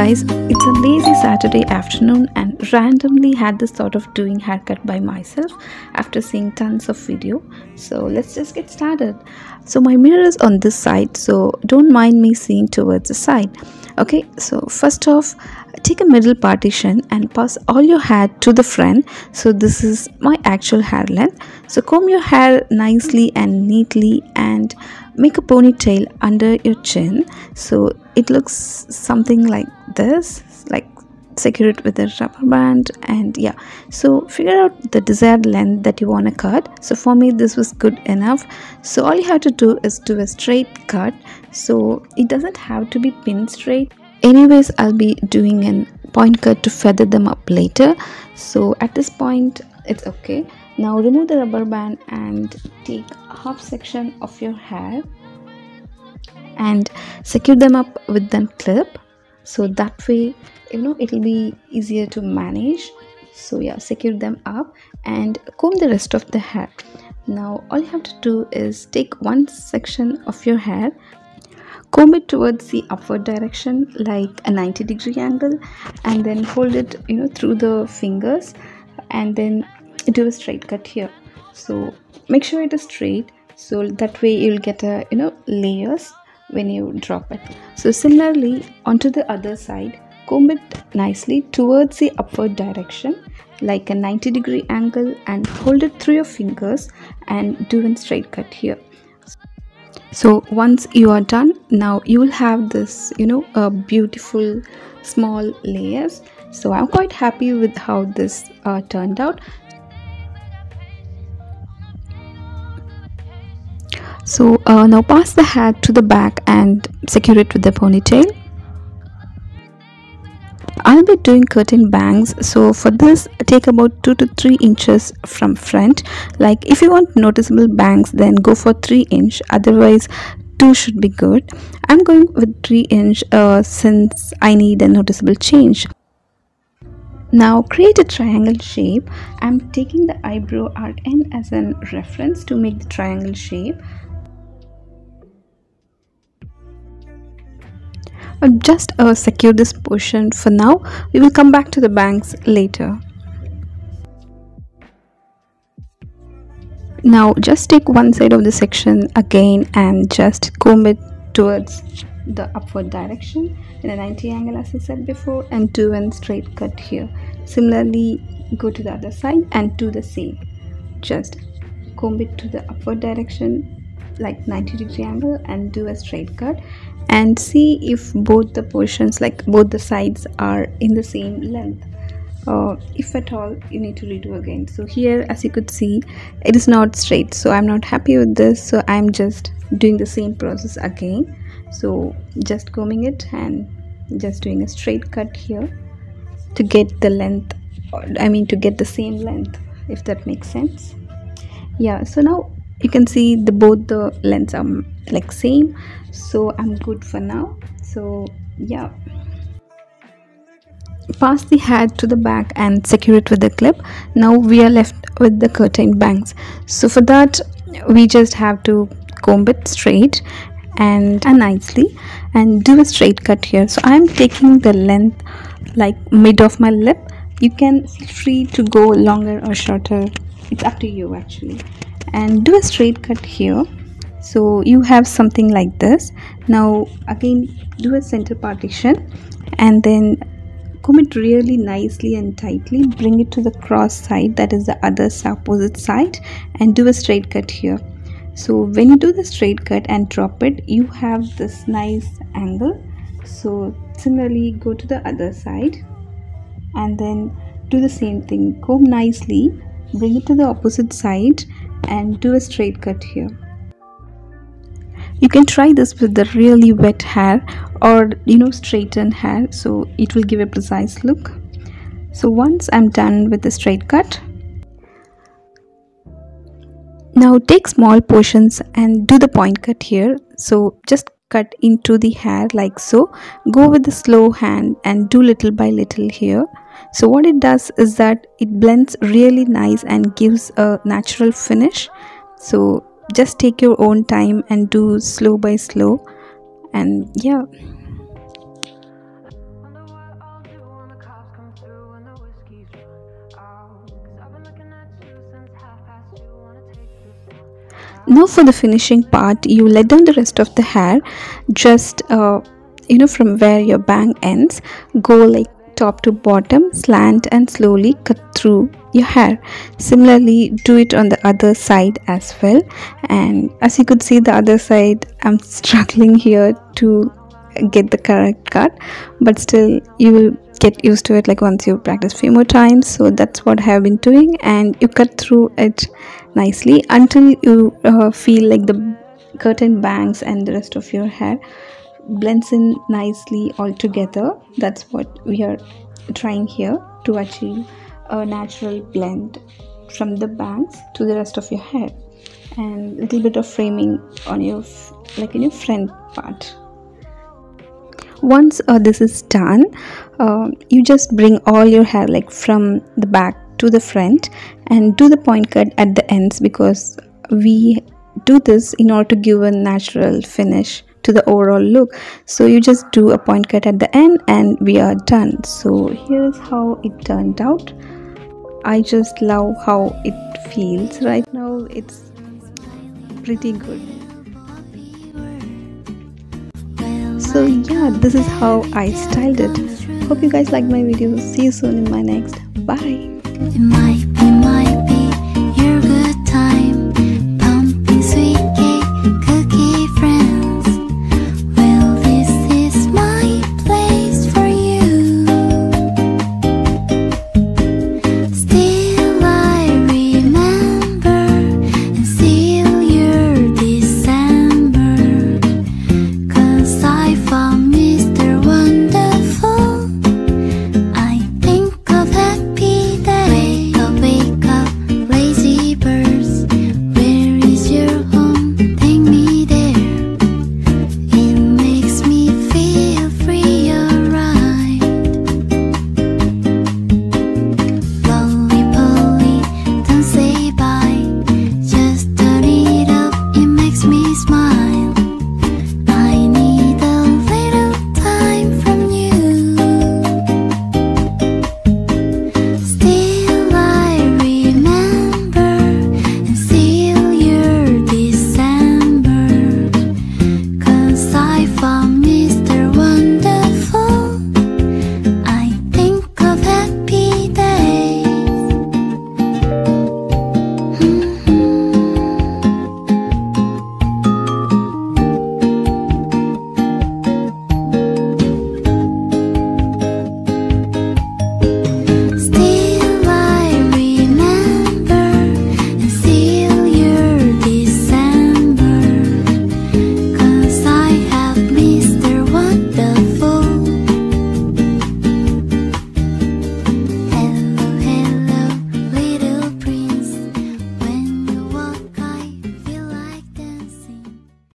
guys, it's a lazy Saturday afternoon and randomly had this thought of doing haircut by myself after seeing tons of video. So let's just get started. So my mirror is on this side, so don't mind me seeing towards the side. Okay, so first off, take a middle partition and pass all your hair to the front. So this is my actual hair length. So comb your hair nicely and neatly and make a ponytail under your chin, so it looks something like this, like secure it with a rubber band. And yeah, so figure out the desired length that you want to cut. So for me this was good enough. So all you have to do is do a straight cut, so it doesn't have to be pin straight. Anyways, I'll be doing a point cut to feather them up later, so at this point it's okay. Now remove the rubber band and take a half section of your hair and secure them up with a clip, so that way it'll be easier to manage. So yeah, secure them up and comb the rest of the hair. Now all you have to do is take one section of your hair, comb it towards the upward direction like a 90-degree angle, and then hold it through the fingers, and then do a straight cut here. So make sure it is straight, so that way you'll get a layers when you drop it. So similarly onto the other side, comb it nicely towards the upward direction like a 90-degree angle and hold it through your fingers and do a straight cut here. So once you are done, now you will have this beautiful small layers. So I'm quite happy with how this turned out. So now pass the hair to the back and secure it with the ponytail. I'll be doing curtain bangs, so for this take about 2 to 3 inches from front. Like if you want noticeable bangs then go for 3 inch, otherwise 2 should be good. I'm going with 3 inch since I need a noticeable change. Now create a triangle shape. I'm taking the eyebrow arc end as a reference to make the triangle shape. Just secure this portion for now. We will come back to the bangs later. Now just take one side of the section again and just comb it towards the upward direction in a 90 angle as I said before, and do a straight cut here. Similarly go to the other side and do the same. Just comb it to the upward direction like 90-degree angle and do a straight cut, and see if both the portions, like both the sides, are in the same length. If at all you need to redo again. So here as you could see it is not straight, so I'm not happy with this, so I'm just doing the same process again. So just combing it and just doing a straight cut here to get the length, to get the same length, if that makes sense. Yeah, so now you can see both the lengths are like same, so I'm good for now. So yeah, pass the hair to the back and secure it with the clip. Now we are left with the curtain bangs, so for that we just have to comb it straight and nicely and do a straight cut here. So I'm taking the length like mid of my lip. You can feel free to go longer or shorter, it's up to you actually, and do a straight cut here. So you have something like this. Now again do a center partition and then comb it really nicely and tightly, bring it to the cross side, that is the other opposite side, and do a straight cut here. So when you do the straight cut and drop it, you have this nice angle. So similarly go to the other side and then do the same thing, comb nicely, bring it to the opposite side and do a straight cut here. You can try this with the really wet hair or straightened hair, so it will give a precise look. So once I'm done with the straight cut, now take small portions and do the point cut here. So just cut into the hair like so, go with the slow hand and do little by little here. So what it does is that it blends really nice and gives a natural finish. So just take your own time and do slow by slow, and yeah. Now for the finishing part, you let down the rest of the hair, just from where your bang ends, go like top to bottom, slant and slowly cut through your hair. Similarly, do it on the other side as well. And as you could see, the other side, I'm struggling here to get the correct cut, but still you will get used to it like once you practice few more times. So that's what I have been doing, and you cut through it nicely until you feel like the curtain bangs and the rest of your hair blends in nicely all together. That's what we are trying here, to achieve a natural blend from the bangs to the rest of your hair, and a little bit of framing on your in your front part. Once this is done, you just bring all your hair from the back to the front and do the point cut at the ends, because we do this in order to give a natural finish to the overall look. So you just do a point cut at the end and we are done. So here's how it turned out. I just love how it feels right now. It's pretty good. So yeah, this is how I styled it. Hope you guys like my video. See you soon in my next. Bye.